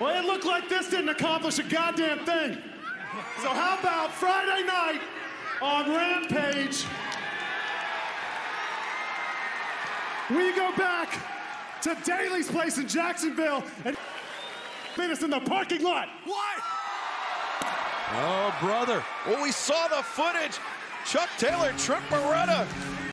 Well, it looked like this didn't accomplish a goddamn thing. So how about Friday night on Rampage, we go back to Daily's Place in Jacksonville and beat us in the parking lot. What? Oh, brother. Well, we saw the footage. Chuck Taylor, Trent Beretta.